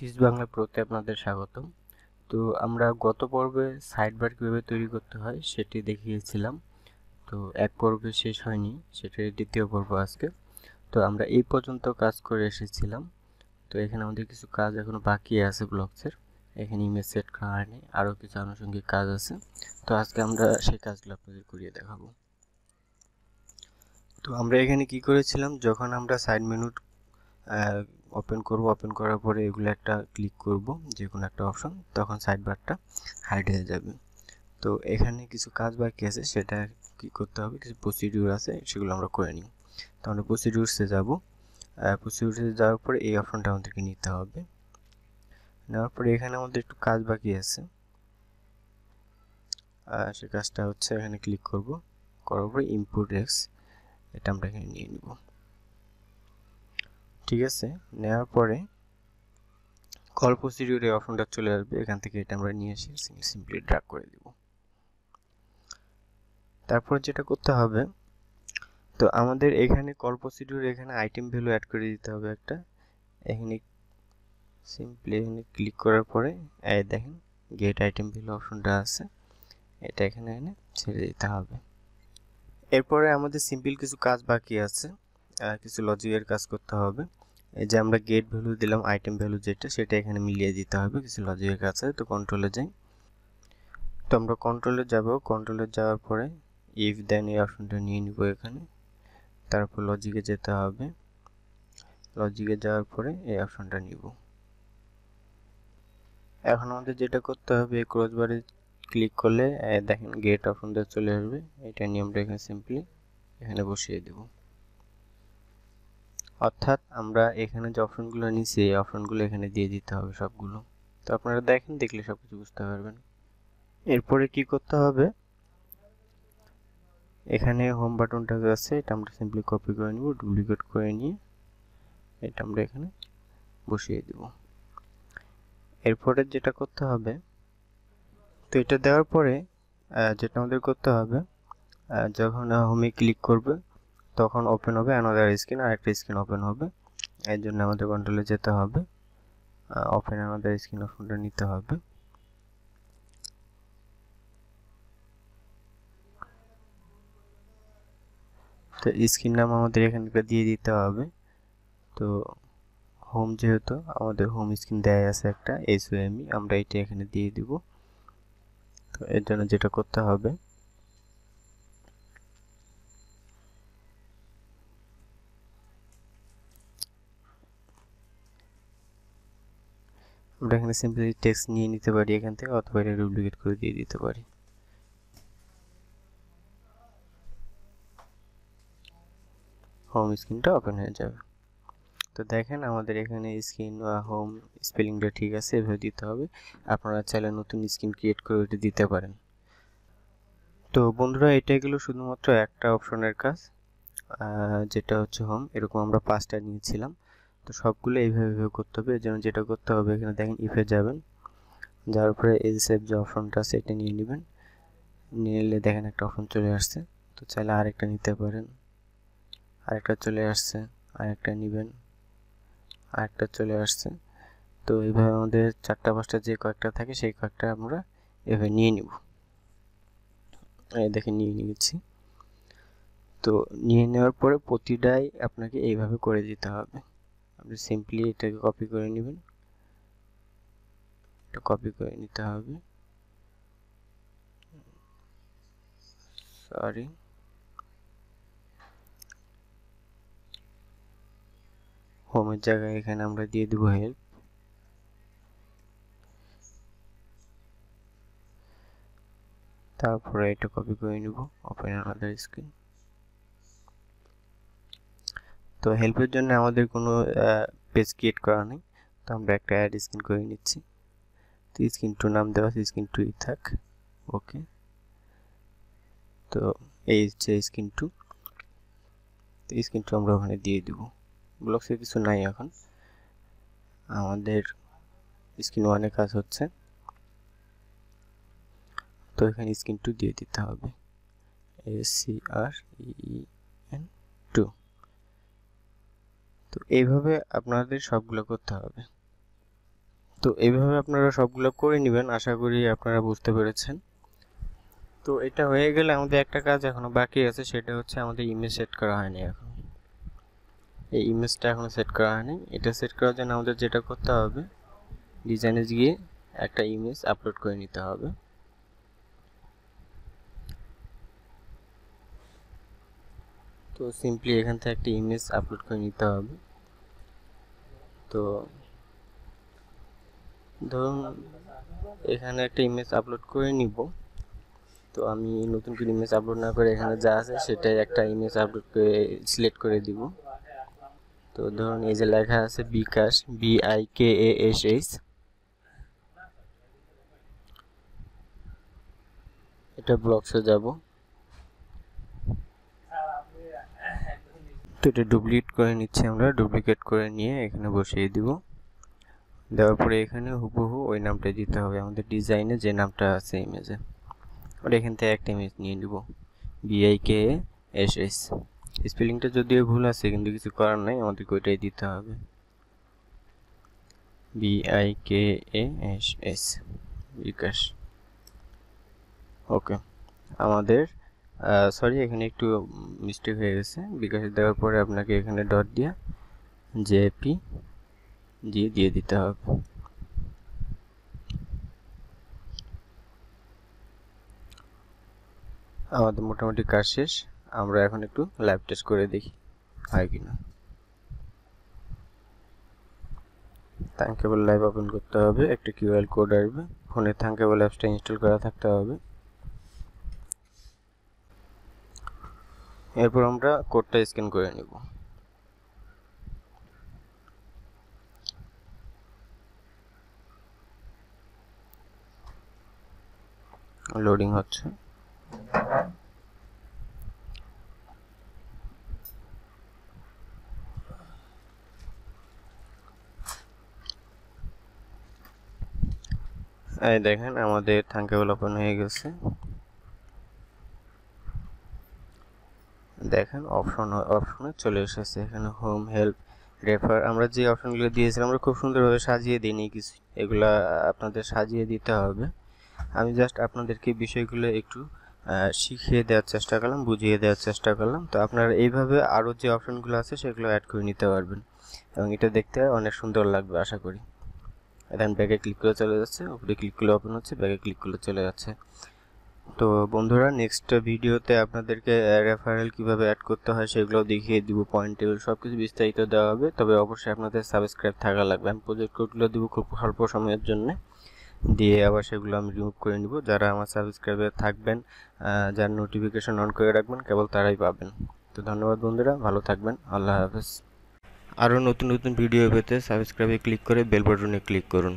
Tips Bangla প্রোতে আপনাদের স্বাগতম। তো আমরা গত পর্বে সাইডবার কীভাবে তৈরি করতে হয় সেটি দেখিয়েছিলাম। তো এক পর্বে শেষ হয়নি, সেটি দ্বিতীয় পর্ব আজকে। তো আমরা এই পর্যন্ত কাজ করে এসেছিলাম। তো এখানে আমাদের কিছু কাজ এখনও বাকি আছে ব্লগসের, এখানে ইমেজ সেট করা হয়নি, আরও কিছু আনুষঙ্গিক কাজ আছে। তো আজকে আমরা সেই কাজগুলো আপনাদের করিয়ে দেখাবো। তো আমরা এখানে কি করেছিলাম, যখন আমরা সাইড মেনু ওপেন করব, ওপেন করার পরে এগুলো একটা ক্লিক করব যে কোনো একটা অপশন, তখন সাইডবারটা হাইড হয়ে যাবে। তো এখানে কিছু কাজ বাকি আছে, সেটা কি করতে হবে, কিছু প্রসিডিউর আছে সেগুলো আমরা করে নিই। তো আমরা প্রসিডিউরসে যাব, প্রসিডিউরসে যাওয়ার পরে এই অপশনটা আমাদেরকে নিতে হবে। নেওয়ার পরে এখানে আমাদের একটু কাজ বাকি আছে, সে কাজটা হচ্ছে এখানে ক্লিক করব, করার পরে ইম্পোর্ট এক্স, এটা আমরা এখানে নিয়ে নিব। ঠিক আছে, নেওয়ার পরে কল প্রসিডিউর এই অপশনটা চলে আসবে, এখান থেকে এটা আমরা নিয়ে এসে সিম্পলি ড্র্যাগ করে দেব। তারপর যেটা করতে হবে, তো আমাদের এখানে কল প্রসিডিউর এখানে আইটেম ভ্যালু অ্যাড করে দিতে হবে একটা। এখানে সিম্পলি এখানে ক্লিক করার পরে এই দেখেন গেট আইটেম ভ্যালু অপশনটা আছে, এটা এখানে এনে ছেড়ে দিতে হবে। এরপরে আমাদের সিম্পল কিছু কাজ বাকি আছে, কিছু লজিকের কাজ করতে হবে। এই যে আমরা গেট ভ্যালু দিলাম, আইটেম ভ্যালু যেটা সেটা এখানে মিলিয়ে দিতে হবে, কিছু লজিকের কাজ আছে। তো কন্ট্রোলে যাই, তো আমরা কন্ট্রোলে যাব, কন্ট্রোলে যাওয়ার পরে ইফ দেন এই অপশনটা নিয়ে নিব এখানে। তারপর লজিকে যেতে হবে, লজিকে যাওয়ার পরে এই অপশনটা নিব। এখন আমাদের যেটা করতে হবে, এই ক্রসবারে ক্লিক করলে দেখেন গেট অপশনটা চলে আসবে, এটা নিয়ে আমরা এখানে সিম্পলি এখানে বসিয়ে দেব। অর্থাৎ আমরা এখানে যে অপশনগুলো নিয়েছি এই অপশনগুলো এখানে দিয়ে দিতে হবে সবগুলো। তো আপনারা দেখেন, দেখলে সব কিছু বুঝতে পারবেন। এরপরে কি করতে হবে, এখানে হোম বাটনটা আছে, এটা আমরা সিম্পলি কপি করে নিব, ডুপ্লিকেট করে নিয়ে এটা আমরা এখানে বসিয়ে দেব। এরপরে যেটা করতে হবে, তো এটা দেওয়ার পরে যেটা আমাদের করতে হবে, যখন হোমে ক্লিক করবে তখন ওপেন হবে অ্যানাদার স্ক্রিন, আর একটা স্ক্রিন ওপেন হবে। এর জন্য আমাদের কন্ট্রোলে যেতে হবে, ওপেন অ্যানাদার স্ক্রিন অপশনটা নিতে হবে। তো স্ক্রিন নাম আমাদের এখানটা দিয়ে দিতে হবে। তো হোম যেহেতু আমাদের হোম স্ক্রিন দেয়া আছে একটা এসওএমই, আমরা এটা এখানে দিয়ে দিব। তো এর জন্য যেটা করতে হবে, আমরা এখানে সিম্পলি টেক্সট নিয়ে নিতে পারি এখান থেকে, অথবা এটা ডুপ্লিকেট করে দিয়ে দিতে পারি। হোম স্ক্রিনটা ওপেন হয়ে যাবে। তো দেখেন আমাদের এখানে স্ক্রিন বা হোম স্পেলিংটা ঠিক আছে, এভাবে দিতে হবে। আপনারা চাইলে নতুন স্ক্রিন ক্রিয়েট করে ওইটা দিতে পারেন। তো বন্ধুরা, এটা গেল শুধুমাত্র একটা অপশনের কাজ, যেটা হচ্ছে হোম। এরকম আমরা 5টা নিয়েছিলাম, তো সবগুলো এইভাবে করতে হবে। এর জন্য যেটা করতে হবে, এখানে দেখেন ইফে যাবেন, যাওয়ার পরে এই সেভ যে অপশনটা আছে এটা নিয়ে নেবেন। নিয়ে নিলে দেখেন একটা অপশন চলে আসছে। তো চাইলে আরেকটা নিতে পারেন, আরেকটা চলে আসছে, আরেকটা নেবেন, আরেকটা চলে আসছে। তো এইভাবে আমাদের 4টা 5টা যে কয়েকটা থাকে সেই কয়েকটা আমরা এভাবে নিয়ে নিব। এই দেখে নিয়ে নিয়েছি। তো নিয়ে নেওয়ার পরে প্রতিটাই আপনাকে এইভাবে করে দিতে হবে। আপনি সিম্পলি এটাকে কপি করে নেবেন, এটা কপি করে নিতে হবে, সরি। হোমের জায়গায় এখানে আমরা দিয়ে দেব হেল্প। তারপরে এটা কপি করে নিব, ওপেন আদার স্ক্রিন। তো হেল্পের জন্য আমাদের কোনো পেজ ক্রিয়েট করা নেই, তো আমরা একটা অ্যাড স্ক্রিন করে নিচ্ছি। তো স্ক্রিন টু নাম দেওয়া আছে, স্ক্রিন টুই থাক, ওকে। তো এই হচ্ছে স্ক্রিন টু, তো স্ক্রিন টু আমরা ওখানে দিয়ে দেবো। ব্লগসে কিছু নাই এখন, আমাদের স্ক্রিন ওয়ানে কাজ হচ্ছে। তো এখানে স্ক্রিন টু দিয়ে দিতে হবে, SCREN 2। তো এইভাবে আপনাদের সবগুলো করতে হবে। তো এইভাবে আপনারা সবগুলো করে নেবেন, আশা করি আপনারা বুঝতে পেরেছেন। তো এটা হয়ে গেলে আমাদের একটা কাজ এখনো বাকি আছে, সেটা হচ্ছে আমাদের ইমেজ সেট করা হয়নি। এখন এই ইমেজটা এখনো সেট করা হয়নি, এটা সেট করার জন্য আমাদের যেটা করতে হবে, ডিজাইনে গিয়ে একটা ইমেজ আপলোড করে নিতে হবে। তো সিম্পলি এখান থেকে একটা ইমেজ আপলোড করে নিতে হবে। তো ধরুন এখানে একটা ইমেজ আপলোড করে নিব। তো আমি নতুন করে ইমেজ আপলোড না করে এখানে যা আছে সেটাই একটা ইমেজ আপলোড করে সিলেক্ট করে দিব। তো ধরুন এই যে লেখা আছে বিকাশ, BIKASH, এটা ব্লকসে যাব। তো এটা ডুপ্লিকেট করে নিচ্ছি আমরা, ডুপ্লিকেট করে নিয়ে এখানে বসিয়ে দিব। দেওয়ার পরে এখানে হুবহু ওই নামটা দিতে হবে আমাদের ডিজাইনে যে নামটা আছে ইমেজে, আর এখান থেকে একটা ইমেজ নিয়ে নিব BIKASH। স্পেলিংটা যদিও ভুল আছে কিন্তু কিছু করার নাই, আমাদেরকে ওইটাই দিতে হবে, BIKASH, বিকাশ। ওকে, আমাদের সরি এখানে একটু মিস্টেক হয়ে গেছে, বিকাশ দেওয়ার পরে আপনাকে এখানে ডট দিয়ে JPG দিয়ে দিতে হবে। আমাদের মোটামুটি কাজ শেষ, আমরা এখন একটু লাইভ টেস্ট করে দেখি হয় কিনা। থাঙ্কেবল লাইভ ওপেন করতে হবে, একটা QR কোড আসবে, ফোনে থাঙ্কেবল অ্যাপসটা ইনস্টল করা থাকতে হবে। এরপর আমরা কোডটা স্ক্যান করে নেব। লোডিং হচ্ছে। এই দেখেন আমাদের থাঙ্কেবল ওপেন হয়ে গেছে। দেখেন অপশনে চলে এসেছে, এখানে হোম, হেল্প, রেফার। আমরা যে অপশনগুলো দিয়েছিলাম আমরা খুব সুন্দরভাবে সাজিয়ে দিইনি, কিছু এগুলো আপনাদের সাজিয়ে দিতে হবে। আমি জাস্ট আপনাদেরকে বিষয়গুলো একটু শিখিয়ে দেওয়ার চেষ্টা করলাম, বুঝিয়ে দেওয়ার চেষ্টা করলাম। তো আপনারা এইভাবে আরও যে অপশনগুলো আছে সেগুলো অ্যাড করে নিতে পারবেন এবং এটা দেখতে অনেক সুন্দর লাগবে আশা করি। এখন ব্যাগে ক্লিক করে চলে যাচ্ছে, উপরে ক্লিক করলে ওপেন হচ্ছে, ব্যাগে ক্লিক করলে চলে যাচ্ছে। তো বন্ধুরা, নেক্সট ভিডিওতে আপনাদেরকে রেফারেল কীভাবে অ্যাড করতে হয় সেগুলো দেখিয়ে দিব, পয়েন্ট টেবিল সব কিছু বিস্তারিত দেওয়া হবে। তবে অবশ্যই আপনাদের সাবস্ক্রাইব থাকা লাগবে। আমি প্রজেক্ট কোডগুলো দেবো খুব অল্প সময়ের জন্য, দিয়ে আবার সেগুলো আমি রিমুভ করে নিব। যারা আমার সাবস্ক্রাইবে থাকবেন, যারা নোটিফিকেশন অন করে রাখবেন, কেবল তারাই পাবেন। তো ধন্যবাদ বন্ধুরা, ভালো থাকবেন, আল্লাহ হাফেজ। আরও নতুন নতুন ভিডিও পেতে সাবস্ক্রাইবে ক্লিক করে বেল বাটনে ক্লিক করুন।